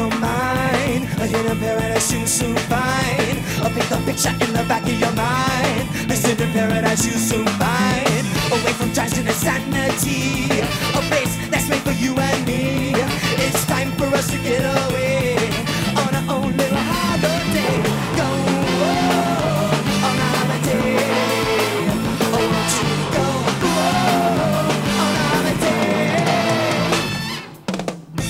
your mind, a hidden paradise you soon find. A painted picture in the back of your mind, this hidden paradise you soon find. Away from judgment and sanity, a place that's made for you and me. It's time for us to get away on our own little holiday. Go on a holiday. Oh, won't you go on a holiday?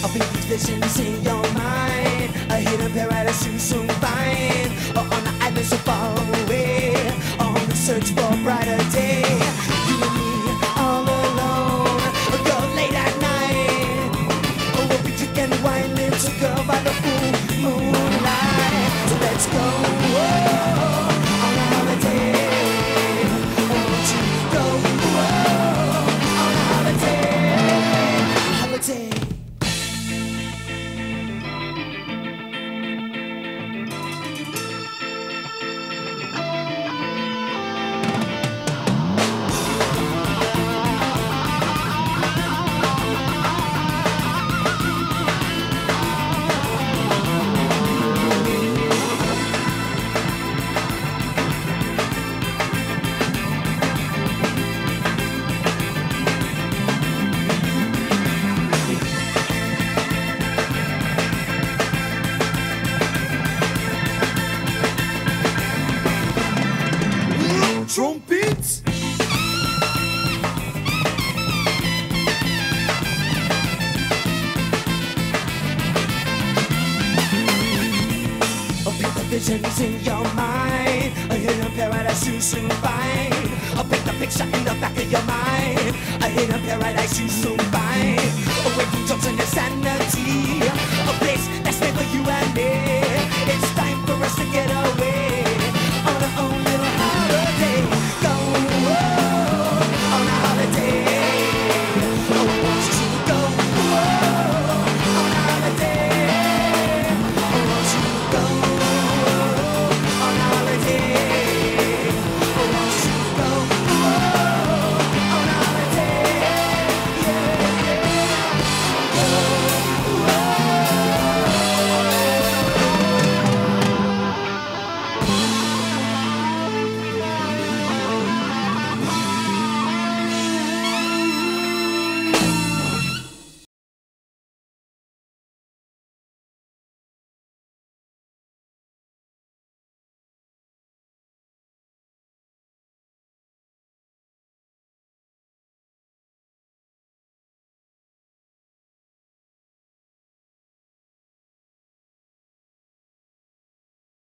I'll be these visions in your mind, a hidden paradise you soon find. Or on an island so far away, on the search for a brighter day. You and me all alone, go late at night. Oh, we'll be drinking wine, little girl, by the full moonlight. So let's go on a holiday. Won't you go on a holiday? Holiday. Trumpets. I'll paint the visions in your mind, a hidden paradise you soon find. I'll paint the picture in the back of your mind, a hidden paradise you soon find. Away from drugs and insanity.